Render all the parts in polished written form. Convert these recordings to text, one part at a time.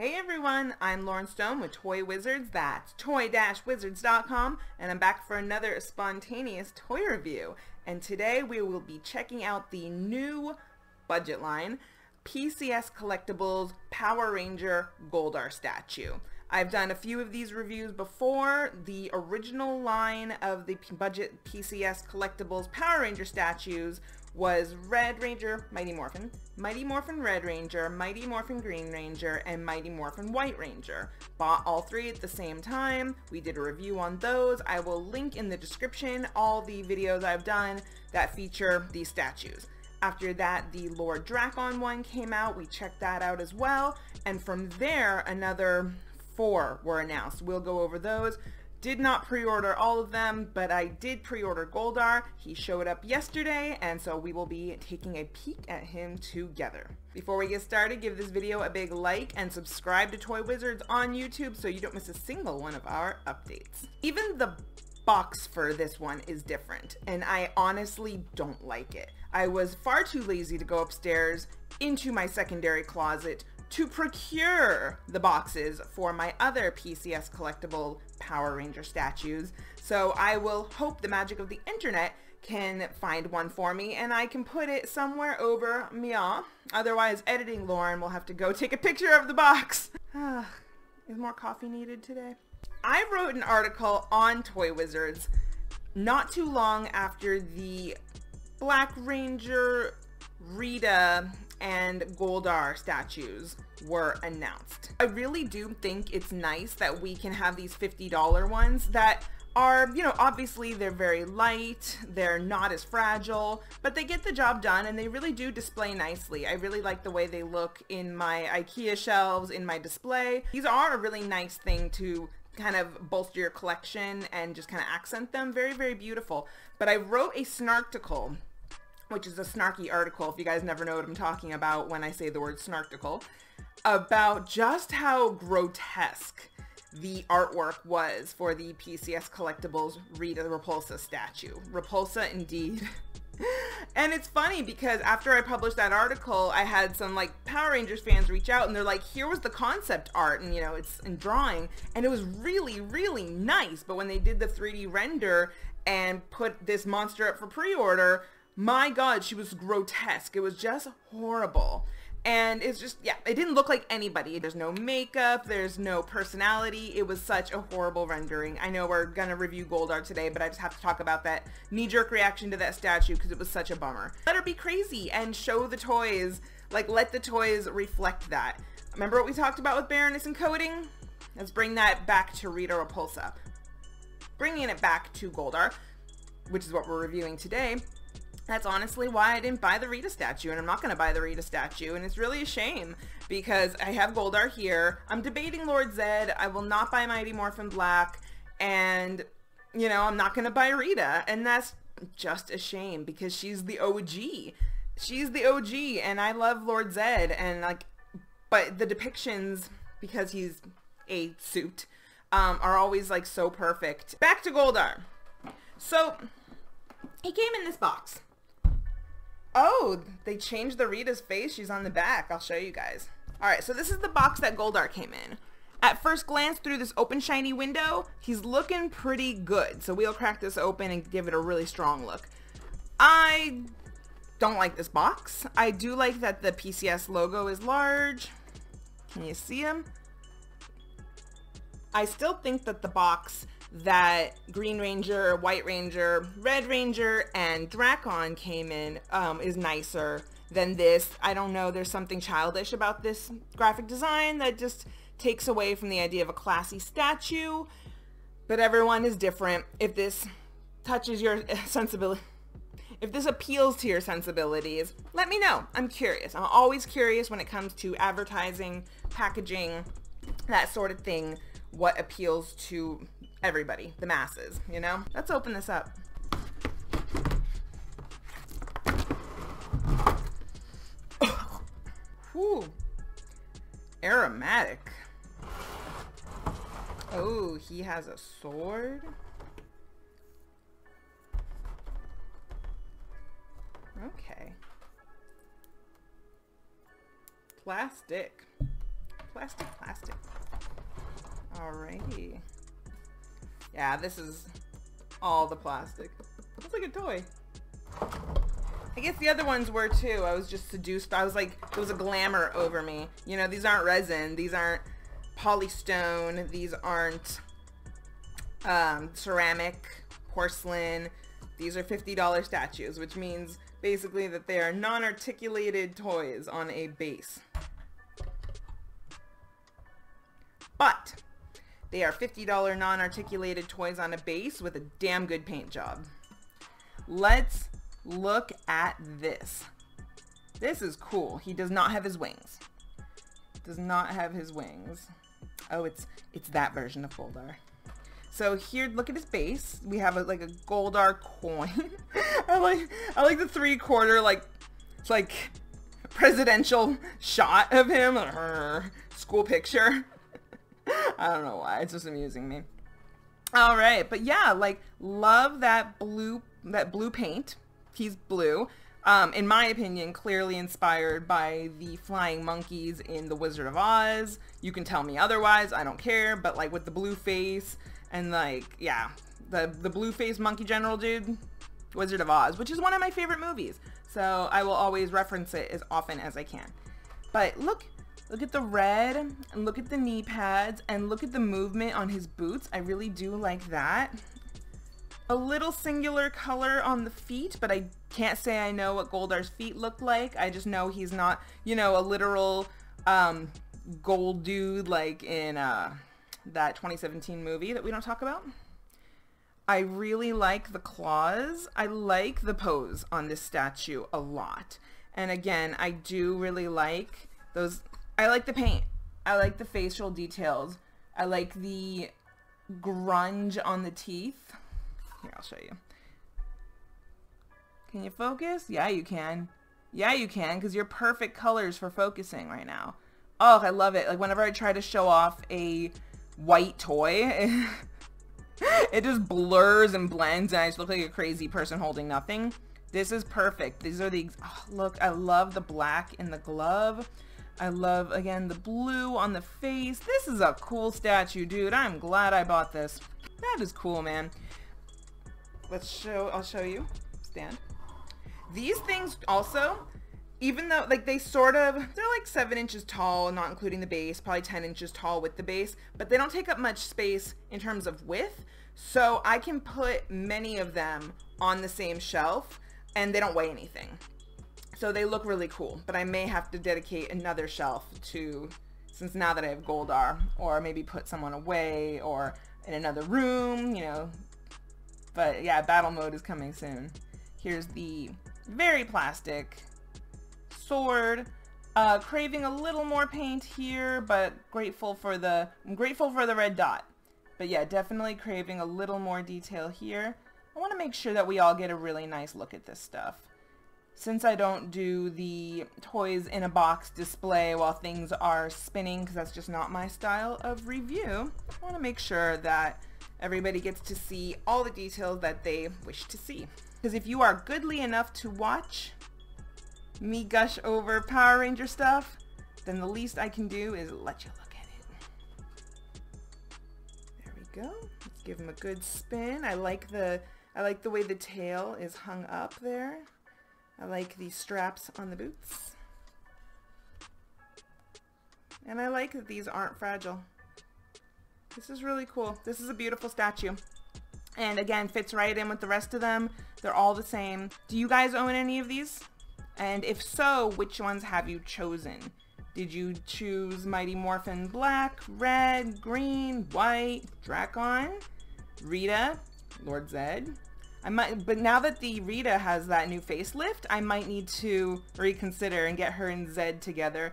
Hey everyone, I'm Loryn Stone with Toy Wizards, that's toy-wizards.com, and I'm back for another spontaneous toy review. And today we will be checking out the new budget line, PCS Collectibles Power Ranger Goldar statue. I've done a few of these reviews before. The original line of the budget PCS Collectibles Power Ranger statues was Red Ranger, Mighty Morphin Red Ranger, Mighty Morphin Green Ranger, and Mighty Morphin White Ranger. Bought all three at the same time. We did a review on those. I will link in the description all the videos I've done that feature these statues. After that, the Lord Drakkon one came out. We checked that out as well. And from there, another four were announced. We'll go over those. Did not pre-order all of them, but I did pre-order Goldar. He showed up yesterday, and so we will be taking a peek at him together. Before we get started, give this video a big like and subscribe to Toy Wizards on YouTube so you don't miss a single one of our updates. Even the box for this one is different, and I honestly don't like it. I was far too lazy to go upstairs into my secondary closet to procure the boxes for my other PCS Collectible Power Ranger statues. So I will hope the magic of the internet can find one for me and I can put it somewhere over meow. Otherwise, editing Loryn will have to go take a picture of the box. Is more coffee needed today? I wrote an article on Toy Wizards not too long after the Black Ranger, Rita, and Goldar statues were announced. I really do think it's nice that we can have these $50 ones that are, you know, obviously they're very light, they're not as fragile, but they get the job done and they really do display nicely. I really like the way they look in my IKEA shelves, in my display. These are a really nice thing to kind of bolster your collection and just kind of accent them. Very, very beautiful. But I wrote a snarkticle, which is a snarky article, if you guys never know what I'm talking about when I say the word snarkticle, about just how grotesque the artwork was for the PCS Collectibles Rita Repulsa statue. Repulsa indeed. And it's funny because after I published that article, I had some like Power Rangers fans reach out and they're like, here was the concept art and, you know, it's in drawing and it was really, really nice. But when they did the 3D render and put this monster up for pre-order, my God, she was grotesque. It was just horrible. And it's just, yeah, it didn't look like anybody. There's no makeup, there's no personality. It was such a horrible rendering. I know we're gonna review Goldar today, but I just have to talk about that knee-jerk reaction to that statue because it was such a bummer. Let her be crazy and show the toys, like let the toys reflect that. Remember what we talked about with Baroness and coding? Let's bring that back to Rita Repulsa. Bringing it back to Goldar, which is what we're reviewing today. That's honestly why I didn't buy the Rita statue, and I'm not going to buy the Rita statue, and it's really a shame because I have Goldar here. I'm debating Lord Zedd. I will not buy Mighty Morphin Black, and, you know, I'm not going to buy Rita, and that's just a shame because she's the OG. She's the OG, and I love Lord Zedd, and, like, but the depictions, because he's a suit, are always, like, so perfect. Back to Goldar. So, he came in this box. Oh, they changed the Rita's face. She's on the back. I'll show you guys. All right, so this is the box that Goldar came in. At first glance through this open shiny window, he's looking pretty good. So we'll crack this open and give it a really strong look. I don't like this box. I do like that the PCS logo is large. Can you see him? I still think that the box that Green Ranger, White Ranger, Red Ranger, and Drakkon came in is nicer than this. I don't know, there's something childish about this graphic design that just takes away from the idea of a classy statue, but everyone is different. If this touches your sensibility, if this appeals to your sensibilities, let me know. I'm curious. I'm always curious when it comes to advertising, packaging, that sort of thing, what appeals to everybody, the masses, you know? Let's open this up. Whew. Aromatic. Oh, he has a sword. Okay. Plastic. plastic, plastic. Alrighty. Yeah, this is all the plastic. Looks like a toy. I guess the other ones were too. I was just seduced. I was like, there was a glamour over me. You know, these aren't resin. These aren't polystone. These aren't ceramic, porcelain. These are $50 statues, which means basically that they are non-articulated toys on a base. But they are $50 non-articulated toys on a base with a damn good paint job. Let's look at this. This is cool. He does not have his wings. Does not have his wings. Oh, it's that version of Goldar. So here, look at his base. We have like a Goldar coin. I like the three-quarter like presidential shot of him. School picture. I don't know why, it's just amusing me. All right, but yeah, like, love that blue paint. He's blue. In my opinion, clearly inspired by the flying monkeys in The Wizard of Oz. You can tell me otherwise, I don't care, but like with the blue face and like, yeah, the blue-faced monkey general dude, Wizard of Oz, which is one of my favorite movies. So I will always reference it as often as I can. But look at the red, and look at the knee pads, and look at the movement on his boots. I really do like that. A little singular color on the feet, but I can't say I know what Goldar's feet look like. I just know he's not, you know, a literal gold dude like in that 2017 movie that we don't talk about. I really like the claws. I like the pose on this statue a lot. And again, I do really like those. I like the paint. I like the facial details. I like the grunge on the teeth. Here, I'll show you. Can you focus? Yeah, you can. Yeah, you can, because you're perfect colors for focusing right now. Oh, I love it. Like, whenever I try to show off a white toy, it just blurs and blends, and I just look like a crazy person holding nothing. This is perfect. These are the... Oh, look, I love the black in the glove. I love, again, the blue on the face. This is a cool statue, dude. I'm glad I bought this. That is cool, man. I'll show you. Stand. These things also, even though, like, they're like 7 inches tall, not including the base, probably 10 inches tall with the base, but they don't take up much space in terms of width, so I can put many of them on the same shelf, and they don't weigh anything. So they look really cool, but I may have to dedicate another shelf to, since now that I have Goldar, or maybe put someone away or in another room, you know. But yeah, battle mode is coming soon. Here's the very plastic sword. Craving a little more paint here, but I'm grateful for the red dot. But yeah, definitely craving a little more detail here. I want to make sure that we all get a really nice look at this stuff. Since I don't do the toys in a box display while things are spinning, because that's just not my style of review, I want to make sure that everybody gets to see all the details that they wish to see. Because if you are goodly enough to watch me gush over Power Ranger stuff, then the least I can do is let you look at it. There we go. Let's give him a good spin. I like the way the tail is hung up there. I like the straps on the boots. And I like that these aren't fragile. This is really cool. This is a beautiful statue. And again, fits right in with the rest of them. They're all the same. Do you guys own any of these? And if so, which ones have you chosen? Did you choose Mighty Morphin Black, Red, Green, White, Drakkon, Rita, Lord Zedd? But now that the Rita has that new facelift, I might need to reconsider and get her and Zedd together.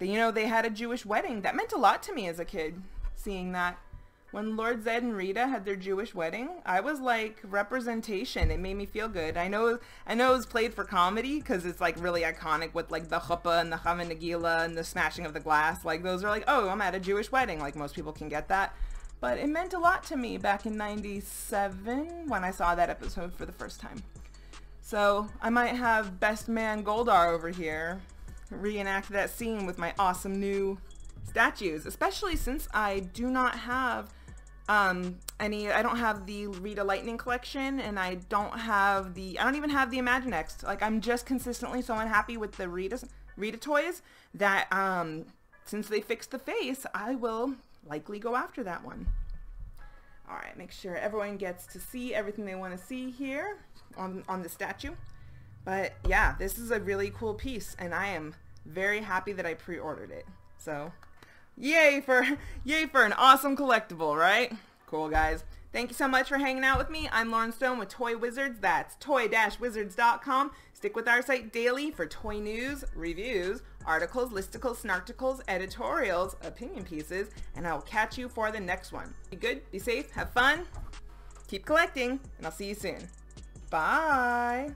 But, you know, they had a Jewish wedding. That meant a lot to me as a kid, seeing that. When Lord Zedd and Rita had their Jewish wedding, I was like, representation. It made me feel good. I know it was played for comedy, because it's like really iconic with like the chuppah and the Hava Nagila and the smashing of the glass. Like, those are like, oh, I'm at a Jewish wedding. Like, most people can get that. But it meant a lot to me back in '97 when I saw that episode for the first time. So I might have Best Man Goldar over here reenact that scene with my awesome new statues, especially since I do not have I don't have the Rita Lightning Collection, and I don't have the, I don't even have the Imaginext. Like, I'm just consistently so unhappy with the Rita toys that, since they fixed the face, I will likely go after that one. All right, make sure everyone gets to see everything they want to see here on the statue. But yeah, this is a really cool piece, and I am very happy that I pre-ordered it. So yay for an awesome collectible, right? Cool, guys. Thank you so much for hanging out with me. I'm Loryn Stone with Toy Wizards. That's toy-wizards.com. Stick with our site daily for toy news, reviews, articles, listicles, snarkticles, editorials, opinion pieces, and I'll catch you for the next one. Be good, be safe, have fun, keep collecting, and I'll see you soon. Bye!